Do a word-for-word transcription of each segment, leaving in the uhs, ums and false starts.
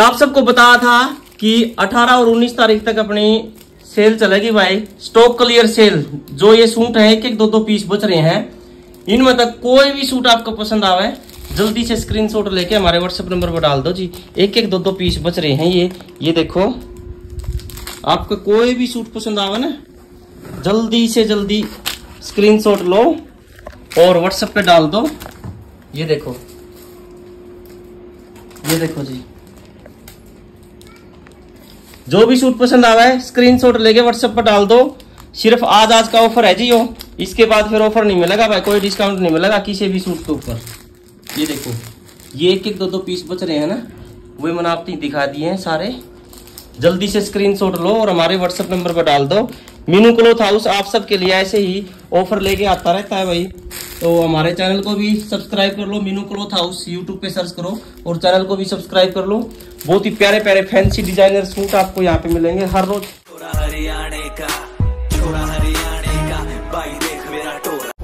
आप सबको बताया था कि अठारह और उन्नीस तारीख तक अपनी सेल चलेगी भाई, स्टॉक क्लियर सेल। जो ये सूट है एक एक दो दो पीस बच रहे हैं, इनमें तक कोई भी सूट आपको पसंद आवे जल्दी से स्क्रीनशॉट लेके हमारे व्हाट्सएप नंबर पर डाल दो जी। एक एक दो दो पीस बच रहे हैं। ये ये देखो, आपको कोई भी सूट पसंद आवे ना, जल्दी से जल्दी स्क्रीनशॉट लो और व्हाट्सएप पे डाल दो। ये देखो, ये देखो जी, जो भी सूट पसंद आ रहा है स्क्रीनशॉट लेके व्हाट्सएप पर डाल दो। सिर्फ आज आज का ऑफर है जी यो, इसके बाद फिर ऑफर नहीं मिलेगा भाई, कोई डिस्काउंट नहीं मिलेगा किसी भी सूट के ऊपर। ये देखो, ये एक एक दो दो पीस बच रहे हैं ना, वही मैंने आपको दिखा दिए हैं सारे। जल्दी से स्क्रीनशॉट लो और हमारे व्हाट्सएप नंबर पर डाल दो। मीनू क्लॉथ हाउस आप सबके लिए ऐसे ही ऑफर लेके आता रहता है भाई, तो हमारे चैनल को भी सब्सक्राइब कर लो। मीनू क्लॉथ हाउस यूट्यूब पे सर्च करो और चैनल को भी सब्सक्राइब कर लो। बहुत ही प्यारे प्यारे फैंसी डिजाइनर सूट आपको यहाँ पे मिलेंगे हर रोज।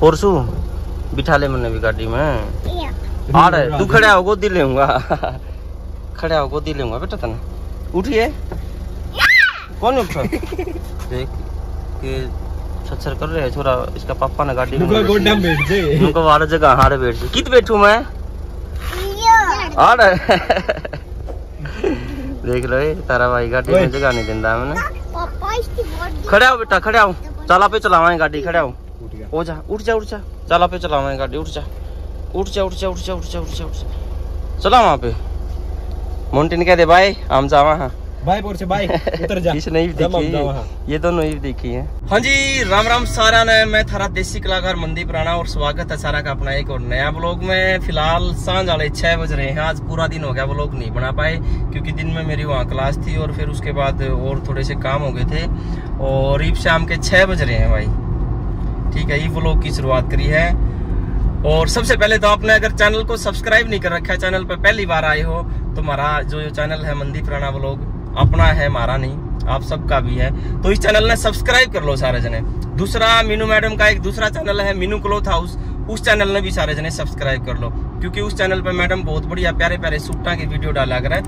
परसू बिठा ले मैंने भी गाड़ी में, आ रहा तू खड़ा हो, गोदी लूंगा खड़ा हो, गोदी लूंगा बेटा। तेना उठिए कौन उठा देख के छछर कर रहे हैं छोरा, इसका पापा ने गाड़ी में उनको वाला जगह हारे बैठ से कित बैठू मैं आ रहा देख लो ये तारा भाई गाड़ी में जगह नहीं देंदा मैंने। खड़े आओ बेटा, खड़े आओ, चाला पे चलावाए गाड़ी, खड़े आओ, हो जा, उठ जा, उठ जा, चाला पे चलावाए गाड़ी, उठ जा, उठ जा, उठ जा, उठ जा, उठ जा, उठ जा, चला वहां पे माउंटेन कह दे भाई, हम जावा हां भाई बोर्ड से भाई उतर जा। इसने ही देखी, ये दोनों ही देखी है। हाँ जी, राम राम सारा ने, मैं थारा देसी कलाकार मनदीप राणा और स्वागत है सारा का अपना एक और नया ब्लॉग में। फिलहाल सांझ वाले छह बज रहे हैं। आज पूरा दिन हो गया ब्लॉग नहीं बना पाए क्योंकि दिन में मेरी वहाँ क्लास थी और फिर उसके बाद और थोड़े से काम हो गए थे और ईब शाम के छह बज रहे हैं भाई। ठीक है, ये ब्लॉग की शुरुआत करी है। और सबसे पहले तो आपने अगर चैनल को सब्सक्राइब नहीं कर रखा है, चैनल पर पहली बार आए हो तो हमारा जो चैनल है मनदीप राणा ब्लॉग अपना है, हमारा नहीं आप सबका भी है, तो इस चैनल ने सब्सक्राइब कर लो सारे जने। दूसरा मीनू मैडम का एक दूसरा चैनल है मीनू क्लॉथ हाउस, उस चैनल ने भी सारे जने सब्सक्राइब कर लो क्योंकि उस चैनल पर मैडम बहुत बढ़िया प्यारे प्यारे सूटा की वीडियो डाला कर है,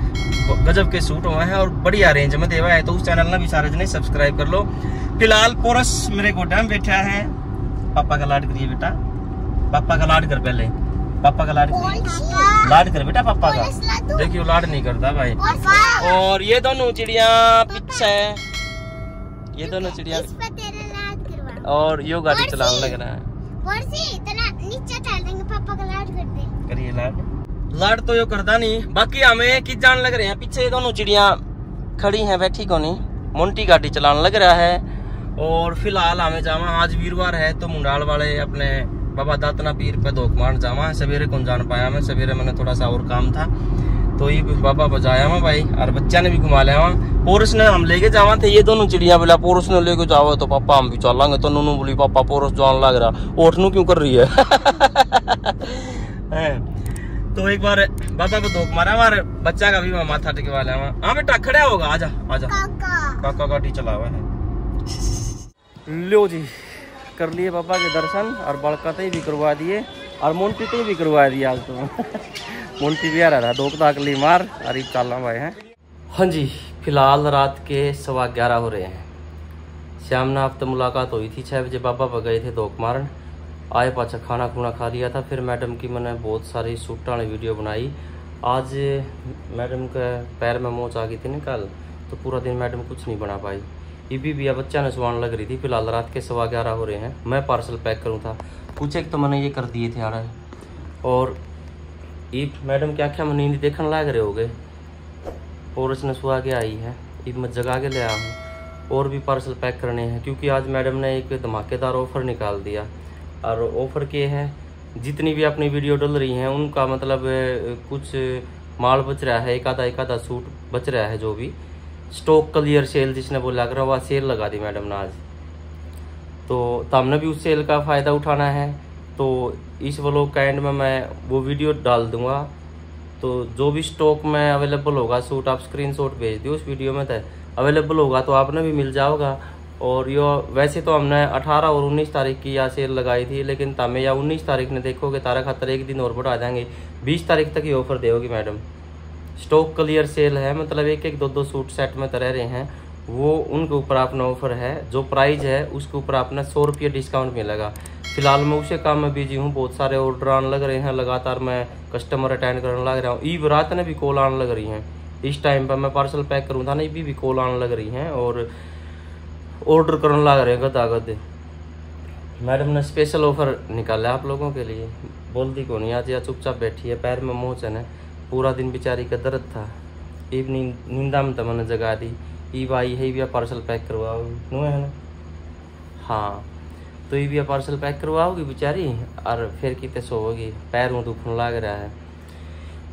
गजब के सूट हुए हैं और बढ़िया रेंज में देवा है, तो उस चैनल ने भी सारे जने सब्सक्राइब कर लो। फिलहाल पोरस मेरे को डैम बैठा है, पापा का लाड करिए बेटा, पापा का लाड कर, पहले पापा का लाड कर, लाड कर बेटा पापा का, देखियो लाड नहीं करता भाई। और ये दोनों चिड़िया पीछे है, ये दोनों चिड़िया और यो गाड़ी चलाने लग रहा है। करिए लाड, लाड तो यो करता नहीं, बाकी हमें किस जान लग रहे हैं पीछे। ये दोनों चिड़िया खड़ी है बैठी को नहीं, मोंटी गाड़ी चलाने लग रहा है। और फिलहाल हमें जावा, आज वीरवार है तो मुंडाल वाले अपने बाबा दातना पीर पे धोक मार जावा। सवेरे कौन जान पाया मैं, सवेरे मैंने थोड़ा सा और काम था तो ये बाबा बजाया वहाँ भाई और बच्चा ने भी घुमा लिया वहाँ। पोरस ने हम लेके जावा थे, ये दोनों चिड़िया बोला पोरस ने लेके जाओ तो पापा हम भी चलेंगे, तो नूनू बोली पापा पोरस जान लग रहा ओठनू क्यों कर रही है तो एक बार बाबा को धोक मारा हमारे बच्चा का भी माथा टिकवा लिया वहाँ। हाँ बेटा खड़ा होगा, आजा आजा, काका गाड़ी चला हुआ है। लो जी कर लिए बाबा के दर्शन और बड़कते भी करवा दिए और मोन्टी तो भी करवा दिए आज तो मोन्टी भी आ रहा धोख धाक ली मार और ये चालना भाई हैं। हाँ जी, फिलहाल रात के सवा ग्यारह हो रहे हैं। शाम ना आप तो मुलाकात हुई थी छः बजे, बाबा पर गए थे धोख मारन, आए पाचा खाना खुना खा लिया था। फिर मैडम की मैंने बहुत सारी सूटा ने वीडियो बनाई। आज मैडम के पैर में मोच आ गई थी ना कल, तो पूरा दिन मैडम कुछ नहीं बना पाई। ईबी भी बच्चा ने सुहान लग रही थी। फिलहाल रात के सवा ग्यारह हो रहे हैं, मैं पार्सल पैक करूँ था कुछ, एक तो मैंने ये कर दिए थे यार। और ईब मैडम क्या क्या मैंने नींद देखने लाग रहे हो गए, और उसने सुहा के आई है, ईब मैं जगा के ले आया हूँ। और भी पार्सल पैक करने हैं क्योंकि आज मैडम ने एक धमाकेदार ऑफ़र निकाल दिया और ऑफ़र के हैं जितनी भी अपनी वीडियो डल रही हैं उनका मतलब कुछ माल बच रहा है, एक आधा एक आधा सूट बच रहा है, जो भी स्टॉक क्लियर सेल जिसने बोला कर वह सेल लगा दी मैडम ने आज, तो हमने भी उस सेल का फ़ायदा उठाना है। तो इस व्लॉग का एंड में मैं वो वीडियो डाल दूंगा, तो जो भी स्टॉक में अवेलेबल होगा सूट आप स्क्रीनशॉट भेज दियो, उस वीडियो में तय अवेलेबल होगा तो आपने भी मिल जाओगा। और यो वैसे तो हमने अठारह और उन्नीस तारीख की यह सेल लगाई थी, लेकिन तमें या उन्नीस तारीख ने देखोगे तारा खातर एक दिन और बढ़ा देंगे, बीस तारीख तक ये ऑफ़र देगी मैडम स्टॉक क्लियर सेल है, मतलब एक एक दो दो सूट सेट में रह रहे हैं वो उनके ऊपर अपना ऑफर है। जो प्राइस है उसके ऊपर अपना सौ रुपये डिस्काउंट मिलेगा। फिलहाल मैं उसी काम में बिजी हूँ, बहुत सारे ऑर्डर आने लग रहे हैं, लगातार मैं कस्टमर अटेंड करने लग रहा हूँ। ईव रात ने भी कॉल आने लग रही हैं, इस टाइम पर मैं पार्सल पैक करूँ था ना, भी, भी कॉल आने लग रही हैं और ऑर्डर करने लग रहे हैं गदागद। मैडम ने स्पेशल ऑफर निकाला आप लोगों के लिए, बोलती को नहीं आज, या चुपचाप बैठी है, पैर में मोचन है, पूरा दिन बेचारी का दर्द था, ईब नींदा में तो मैंने जगा दी, ईब आई है भैया पार्सल पैक करवाओ नो है ना, हाँ तो ये भैया पार्सल पैक करवाओगी बेचारी और फिर कितने सोओगी, पैर में दुखने लग रहा है।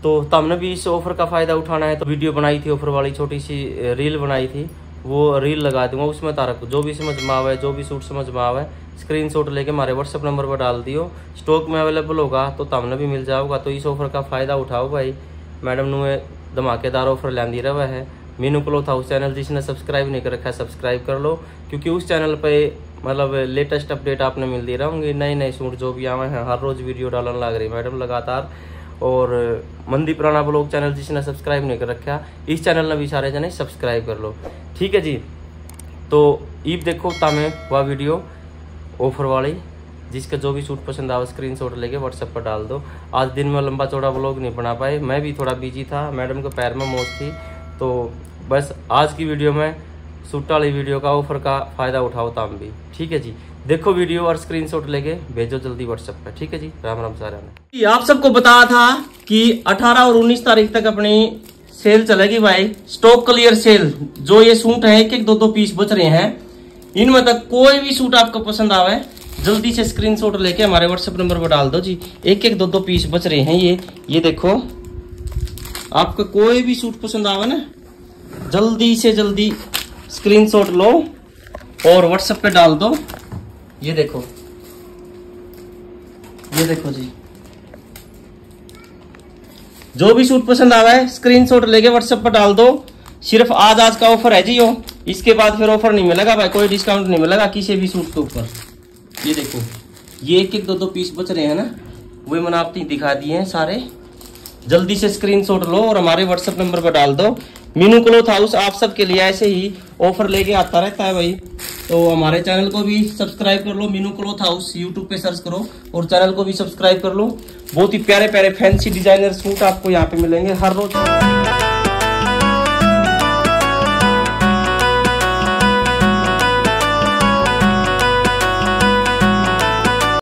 तो तुमने भी इस ऑफर का फ़ायदा उठाना है तो वीडियो बनाई थी ऑफर वाली, छोटी सी रील बनाई थी, वो रील लगा दूंगा, उसमें तारा को जो भी समझ में आवे, जो भी सूट समझ में आवे, स्क्रीनशॉट लेके हमारे व्हाट्सअप नंबर पर डाल दियो, स्टॉक में अवेलेबल होगा तो तुमने भी मिल जाओगा। तो इस ऑफर का फ़ायदा उठाओ भाई, मैडम ने धमाकेदार ऑफर लांदी रहा है। मीनू क्लॉथ हाउस चैनल जिसने सब्सक्राइब नहीं कर रखा है सब्सक्राइब कर लो, क्योंकि उस चैनल पर मतलब लेटेस्ट अपडेट आपने मिलती रहूँगी, नए नए सूट जो भी आए हैं, हर रोज़ वीडियो डालने लग रही मैडम लगातार। और मंदी पुराना ब्लॉग चैनल जिसने सब्सक्राइब नहीं कर रखा, इस चैनल ने भी सारे जने सब्सक्राइब कर लो, ठीक है जी। तो ईब देखो तमें वह वीडियो ऑफर वाली, जिसका जो भी सूट पसंद आवे स्क्रीनशॉट लेके व्हाट्सएप पर डाल दो। आज दिन में लंबा चौड़ा ब्लॉग नहीं बना पाए, मैं भी थोड़ा बिजी था, मैडम के पैर में मोच थी, तो बस आज की वीडियो में सूट वाली वीडियो का ऑफर का फ़ायदा उठाओ तुम भी, ठीक है जी। देखो वीडियो और स्क्रीनशॉट लेके भेजो जल्दी व्हाट्सएप पे, ठीक है जी। राम राम सारे ने आप सबको बताया था कि अठारह और उन्नीस तारीख तक अपनी सेल चलेगी भाई, स्टॉक क्लियर सेल। जो ये सूट है एक एक दो दो पीस बच रहे हैं, इनमें तक कोई भी सूट आपको पसंद आवे जल्दी से स्क्रीनशॉट लेके हमारे व्हाट्सएप नंबर पर डाल दो जी। एक एक दो दो पीस बच रहे हैं, ये ये देखो, आपको कोई भी सूट पसंद आवे ना जल्दी से जल्दी स्क्रीनशॉट लो और व्हाट्सएप पे डाल दो। ये देखो, ये देखो जी, जो भी सूट पसंद आ रहा है स्क्रीनशॉट लेके व्हाट्सएप पर डाल दो। सिर्फ आज आज का ऑफर है जी यो, इसके बाद फिर ऑफर नहीं मिलेगा भाई, कोई डिस्काउंट नहीं मिलेगा किसी भी सूट के ऊपर। ये देखो, ये एक एक दो दो पीस बच रहे हैं ना, वही मैंने आपको दिखा दिए हैं सारे। जल्दी से स्क्रीनशॉट लो और हमारे व्हाट्सएप नंबर पर डाल दो। मीनू क्लॉथ हाउस आप सबके लिए ऐसे ही ऑफर लेके आता रहता है भाई, तो हमारे चैनल को भी सब्सक्राइब कर लो, मीनू क्लॉथ हाउस यूट्यूब पे सर्च करो और चैनल को भी सब्सक्राइब कर लो। बहुत ही प्यारे प्यारे फैंसी डिजाइनर सूट आपको यहाँ पे मिलेंगे हर रोज।